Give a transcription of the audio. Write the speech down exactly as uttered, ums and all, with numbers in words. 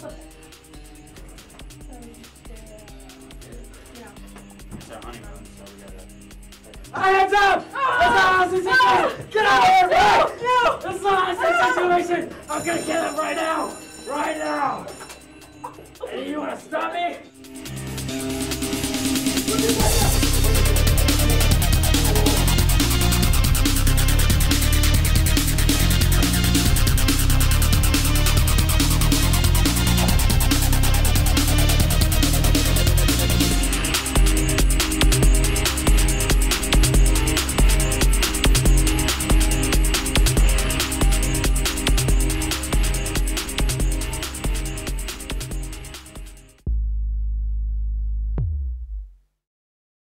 It's our honeymoon, so we gotta... Alright, hands up! Ah! That's not a hostage situation! Get out of here! No! That's not a hostage situation! I'm gonna kill him right now!